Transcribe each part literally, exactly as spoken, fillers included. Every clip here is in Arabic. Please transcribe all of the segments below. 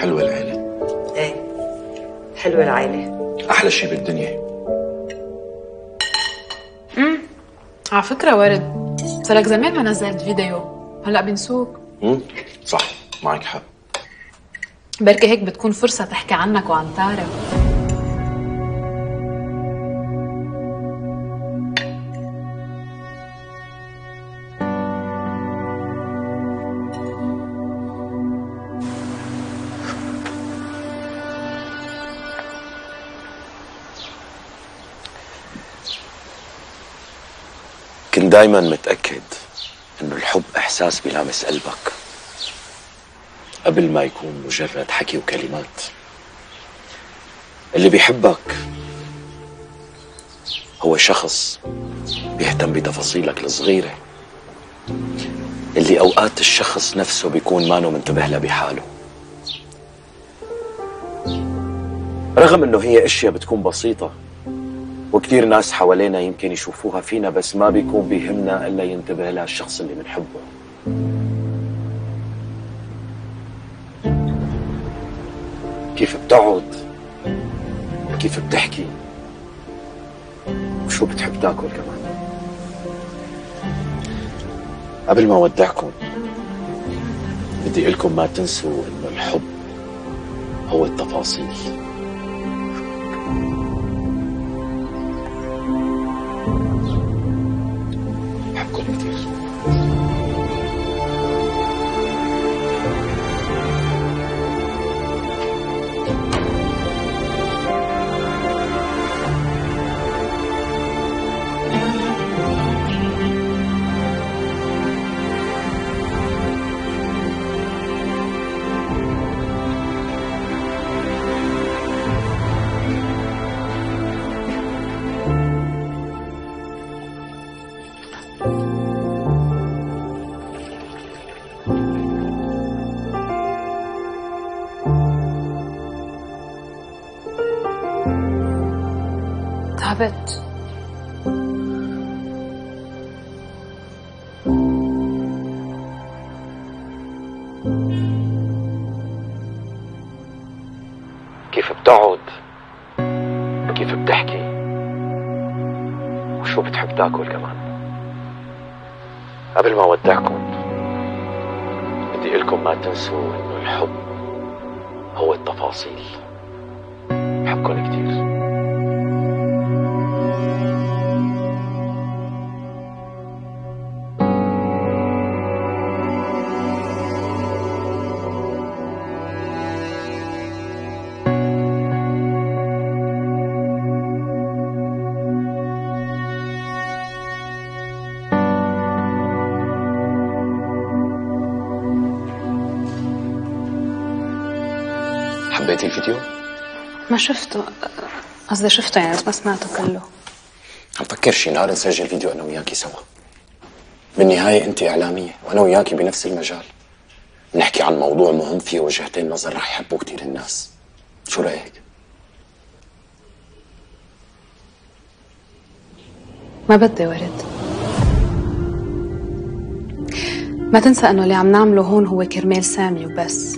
حلوة العيلة. ايه حلوة العيلة، أحلى شي بالدنيا. امم على فكرة ورد، صار لك زمان ما نزلت فيديو، هلا بنسوك. امم صح، معك حق. بركي هيك بتكون فرصة تحكي عنك وعن تارة. كنت دايما متأكد انه الحب احساس بيلامس قلبك قبل ما يكون مجرد حكي وكلمات. اللي بيحبك هو شخص بيهتم بتفاصيلك الصغيرة اللي اوقات الشخص نفسه بيكون مانو منتبه لها بحاله، رغم انه هي اشياء بتكون بسيطة وكثير ناس حوالينا يمكن يشوفوها فينا، بس ما بيكون بيهمنا الا ينتبه لها الشخص اللي بنحبه. كيف بتقعد، وكيف بتحكي، وشو بتحب تاكل كمان. قبل ما اودعكم بدي اقول لكم ما تنسوا انه الحب هو التفاصيل. بحبكم كثير. تعبت، كيف بتقعد، وكيف بتحكي، وشو بتحب تاكل كمان. قبل ما اودعكم بدي اقول لكم ما تنسوا انه الحب هو التفاصيل. بحبكم كثير. حبيتي الفيديو؟ ما شفته، قصدي شفته يعني بس ما سمعته كله. عم فكر شي نهار نسجل فيديو انا وياكي سوا. بالنهايه انت اعلاميه وانا وياكي بنفس المجال، بنحكي عن موضوع مهم فيه وجهتين نظر رح يحبوا كثير الناس. شو رايك؟ ما بدي ورد، ما تنسى انه اللي عم نعمله هون هو كرمال سامي وبس.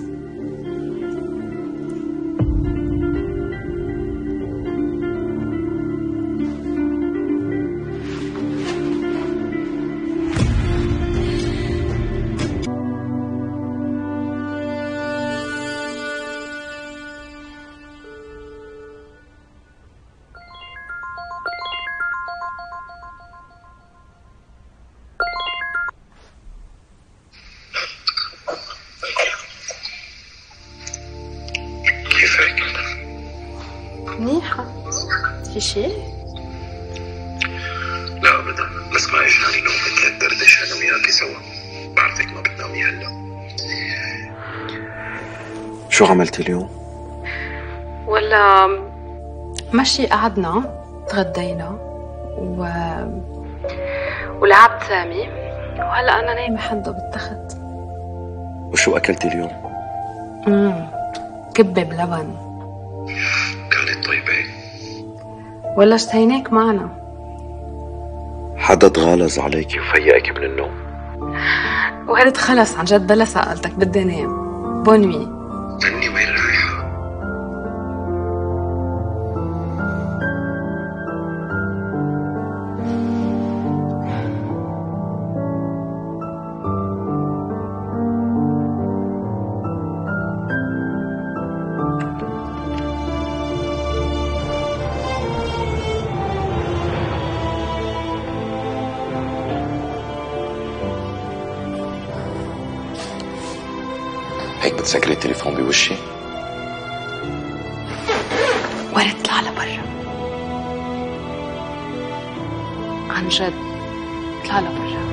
منيحة؟ في شي؟ لا أبدا، بس ما إجناني نوم بدنا ندردش أنا وياكي سوا. بعرفك ما بتنامي هلا. شو عملتي اليوم؟ ولا مشي، قعدنا تغدينا و ولعبت سامي، وهلا أنا نايمة حدو بالتخت. وشو أكلتي اليوم؟ امم كبة بلبن. كانت طيبة؟ ولا اشتهيناك معنا. حدا تغالظ عليكي وفيقك من النوم؟ وهرد خلص عن جد بلا سألتك، بدي انام. Bonne nuit. فني وين رايحة؟ هيك بتسكري التليفون بوشي؟ ورد اطلع لبرا. عن جد اطلع لبرا.